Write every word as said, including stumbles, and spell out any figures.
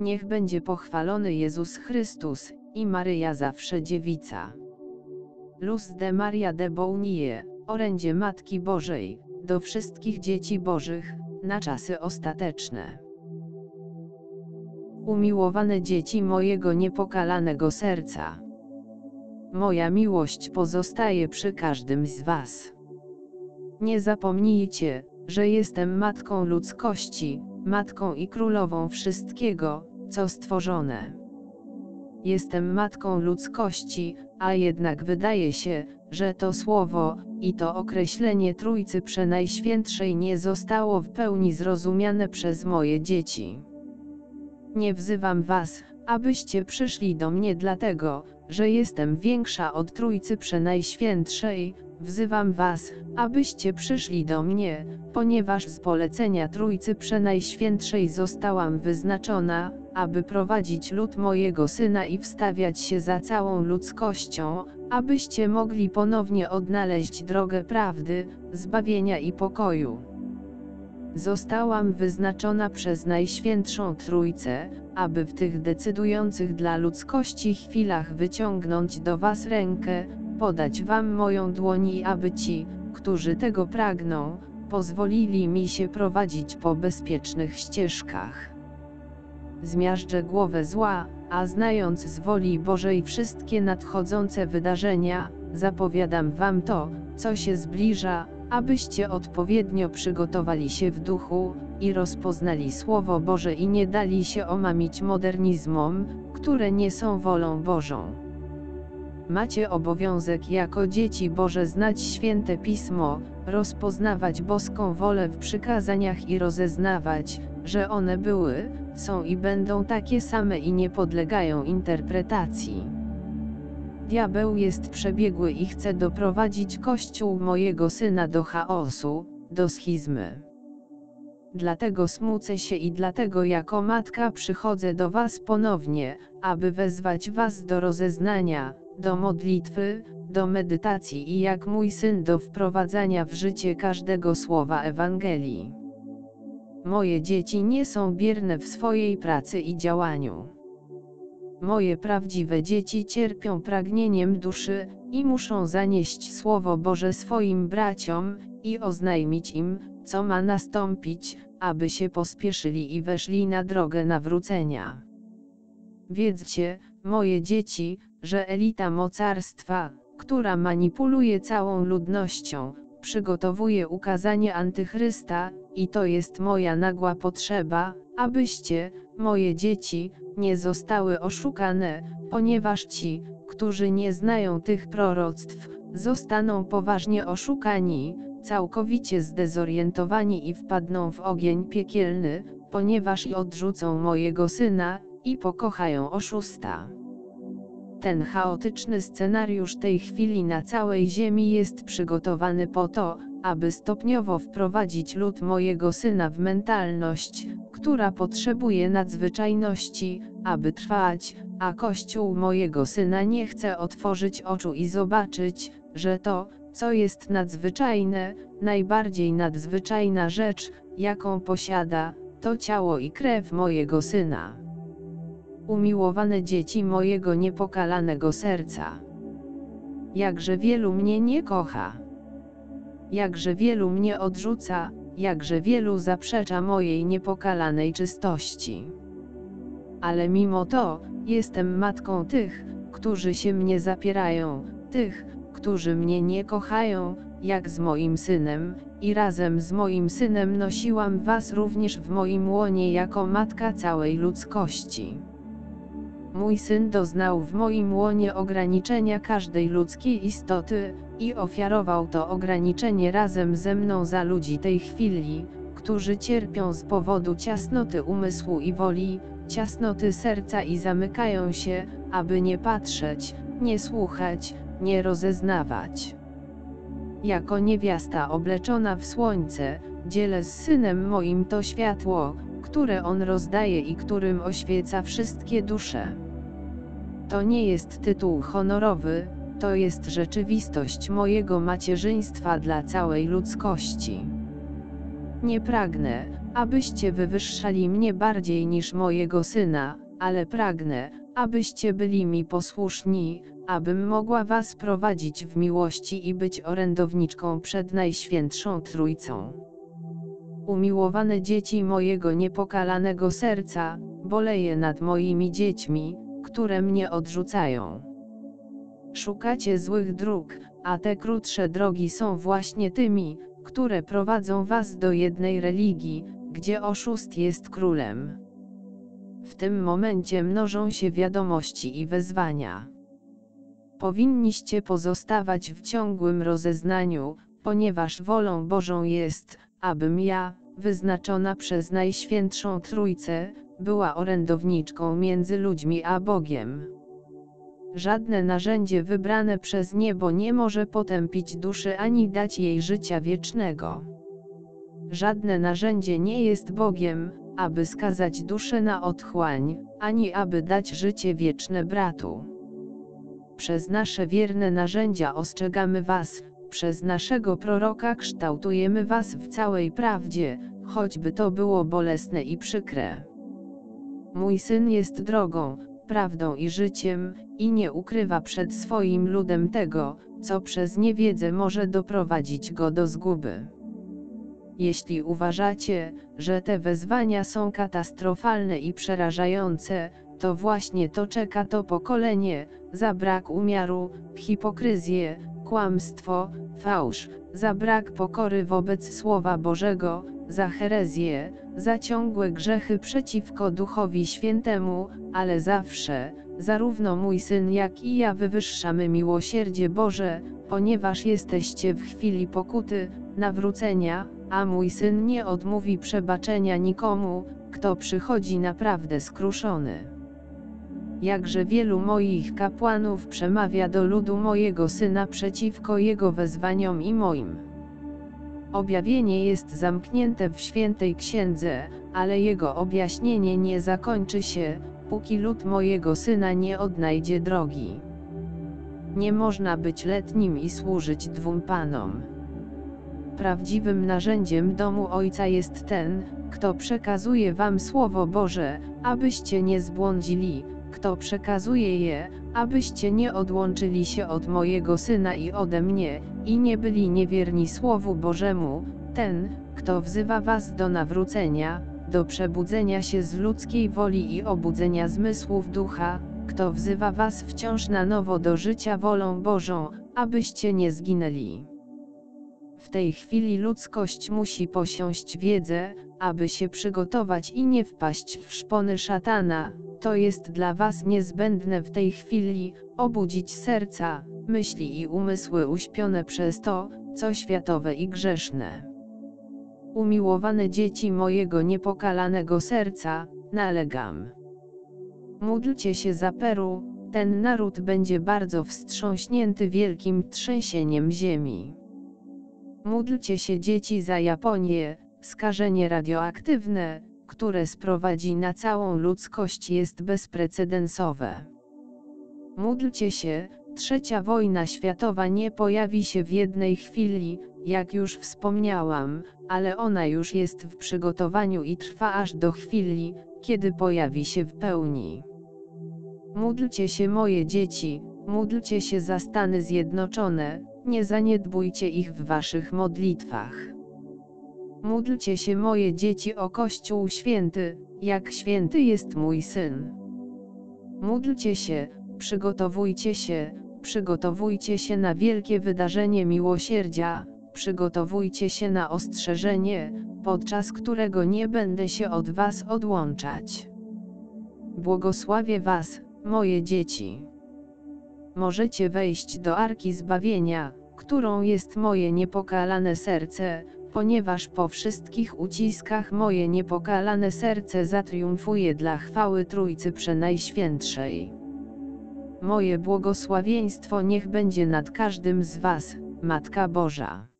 Niech będzie pochwalony Jezus Chrystus, i Maryja zawsze dziewica. Luz de Maria de Bonilla, orędzie Matki Bożej, do wszystkich dzieci Bożych, na czasy ostateczne. Umiłowane dzieci mojego niepokalanego serca, moja miłość pozostaje przy każdym z was. Nie zapomnijcie, że jestem matką ludzkości, matką i królową wszystkiego, co stworzone. Jestem matką ludzkości, a jednak wydaje się, że to słowo, i to określenie Trójcy Przenajświętszej nie zostało w pełni zrozumiane przez moje dzieci. Nie wzywam was, abyście przyszli do mnie dlatego, że jestem większa od Trójcy Przenajświętszej, wzywam was, abyście przyszli do mnie, ponieważ z polecenia Trójcy Przenajświętszej zostałam wyznaczona, aby prowadzić lud mojego Syna i wstawiać się za całą ludzkością, abyście mogli ponownie odnaleźć drogę prawdy, zbawienia i pokoju. Zostałam wyznaczona przez Najświętszą Trójcę, aby w tych decydujących dla ludzkości chwilach wyciągnąć do was rękę, podać wam moją dłoń i aby ci, którzy tego pragną, pozwolili mi się prowadzić po bezpiecznych ścieżkach. Zmiażdżę głowę zła, a znając z woli Bożej wszystkie nadchodzące wydarzenia, zapowiadam wam to, co się zbliża, abyście odpowiednio przygotowali się w duchu, i rozpoznali Słowo Boże i nie dali się omamić modernizmom, które nie są wolą Bożą. Macie obowiązek jako dzieci Boże znać Święte Pismo, rozpoznawać boską wolę w przykazaniach i rozeznawać, że one były, są i będą takie same i nie podlegają interpretacji. Diabeł jest przebiegły i chce doprowadzić Kościół mojego Syna do chaosu, do schizmy. Dlatego smucę się i dlatego jako matka przychodzę do was ponownie, aby wezwać was do rozeznania, do modlitwy, do medytacji i jak mój Syn do wprowadzania w życie każdego słowa Ewangelii. Moje dzieci nie są bierne w swojej pracy i działaniu. Moje prawdziwe dzieci cierpią pragnieniem duszy, i muszą zanieść Słowo Boże swoim braciom, i oznajmić im, co ma nastąpić, aby się pospieszyli i weszli na drogę nawrócenia. Wiedzcie, moje dzieci, że elita mocarstwa, która manipuluje całą ludnością, przygotowuje ukazanie Antychrysta, i to jest moja nagła potrzeba, abyście, moje dzieci, nie zostały oszukane, ponieważ ci, którzy nie znają tych proroctw, zostaną poważnie oszukani, całkowicie zdezorientowani i wpadną w ogień piekielny, ponieważ i odrzucą mojego Syna, i pokochają oszusta. Ten chaotyczny scenariusz tej chwili na całej ziemi jest przygotowany po to, aby stopniowo wprowadzić lud mojego Syna w mentalność, która potrzebuje nadzwyczajności, aby trwać, a Kościół mojego Syna nie chce otworzyć oczu i zobaczyć, że to, co jest nadzwyczajne, najbardziej nadzwyczajna rzecz, jaką posiada, to ciało i krew mojego Syna. Umiłowane dzieci mojego niepokalanego serca, jakże wielu mnie nie kocha, jakże wielu mnie odrzuca, jakże wielu zaprzecza mojej niepokalanej czystości. Ale mimo to, jestem matką tych, którzy się mnie zapierają, tych, którzy mnie nie kochają, jak z moim Synem, i razem z moim Synem nosiłam was również w moim łonie jako matka całej ludzkości. Mój Syn doznał w moim łonie ograniczenia każdej ludzkiej istoty, i ofiarował to ograniczenie razem ze mną za ludzi tej chwili, którzy cierpią z powodu ciasnoty umysłu i woli, ciasnoty serca i zamykają się, aby nie patrzeć, nie słuchać, nie rozeznawać. Jako niewiasta obleczona w słońce, dzielę z Synem moim to światło, które On rozdaje i którym oświeca wszystkie dusze. To nie jest tytuł honorowy, to jest rzeczywistość mojego macierzyństwa dla całej ludzkości. Nie pragnę, abyście wywyższali mnie bardziej niż mojego syna, ale pragnę, abyście byli mi posłuszni, abym mogła was prowadzić w miłości i być orędowniczką przed Najświętszą Trójcą. Umiłowane dzieci mojego niepokalanego serca, boleję nad moimi dziećmi, które mnie odrzucają. Szukacie złych dróg, a te krótsze drogi są właśnie tymi, które prowadzą was do jednej religii, gdzie oszust jest królem. W tym momencie mnożą się wiadomości i wezwania. Powinniście pozostawać w ciągłym rozeznaniu, ponieważ wolą Bożą jest, abym ja, wyznaczona przez Najświętszą Trójcę, była orędowniczką między ludźmi a Bogiem. Żadne narzędzie wybrane przez niebo nie może potępić duszy ani dać jej życia wiecznego. Żadne narzędzie nie jest Bogiem, aby skazać duszę na otchłań, ani aby dać życie wieczne bratu. Przez nasze wierne narzędzia ostrzegamy was, przez naszego proroka kształtujemy was w całej prawdzie, choćby to było bolesne i przykre. Mój Syn jest drogą, prawdą i życiem, i nie ukrywa przed swoim ludem tego, co przez niewiedzę może doprowadzić go do zguby. Jeśli uważacie, że te wezwania są katastrofalne i przerażające, to właśnie to czeka to pokolenie, za brak umiaru, hipokryzję, kłamstwo, fałsz, za brak pokory wobec Słowa Bożego, za herezję, za ciągłe grzechy przeciwko Duchowi Świętemu, ale zawsze, zarówno mój Syn jak i ja wywyższamy miłosierdzie Boże, ponieważ jesteście w chwili pokuty, nawrócenia, a mój Syn nie odmówi przebaczenia nikomu, kto przychodzi naprawdę skruszony. Jakże wielu moich kapłanów przemawia do ludu mojego Syna przeciwko jego wezwaniom i moim. Objawienie jest zamknięte w świętej księdze, ale jego objaśnienie nie zakończy się, póki lud mojego Syna nie odnajdzie drogi. Nie można być letnim i służyć dwóm panom. Prawdziwym narzędziem domu Ojca jest ten, kto przekazuje wam Słowo Boże, abyście nie zbłądzili, kto przekazuje je, abyście nie odłączyli się od mojego Syna i ode mnie, i nie byli niewierni Słowu Bożemu, ten, kto wzywa was do nawrócenia, do przebudzenia się z ludzkiej woli i obudzenia zmysłów ducha, kto wzywa was wciąż na nowo do życia wolą Bożą, abyście nie zginęli. W tej chwili ludzkość musi posiąść wiedzę, aby się przygotować i nie wpaść w szpony szatana. To jest dla was niezbędne w tej chwili, obudzić serca, myśli i umysły uśpione przez to, co światowe i grzeszne. Umiłowane dzieci mojego niepokalanego serca, nalegam. Módlcie się za Peru, ten naród będzie bardzo wstrząśnięty wielkim trzęsieniem ziemi. Módlcie się dzieci za Japonię, skażenie radioaktywne, które sprowadzi na całą ludzkość, jest bezprecedensowe. Módlcie się, trzecia wojna światowa nie pojawi się w jednej chwili, jak już wspomniałam, ale ona już jest w przygotowaniu i trwa aż do chwili, kiedy pojawi się w pełni. Módlcie się moje dzieci, módlcie się za Stany Zjednoczone, nie zaniedbujcie ich w waszych modlitwach. Módlcie się moje dzieci o Kościół święty, jak święty jest mój Syn. Módlcie się, przygotowujcie się, przygotowujcie się na wielkie wydarzenie miłosierdzia, przygotowujcie się na ostrzeżenie, podczas którego nie będę się od was odłączać. Błogosławię was, moje dzieci. Możecie wejść do Arki Zbawienia, którą jest moje niepokalane serce, ponieważ po wszystkich uciskach moje niepokalane serce zatriumfuje dla chwały Trójcy Przenajświętszej. Moje błogosławieństwo niech będzie nad każdym z was, Matka Boża.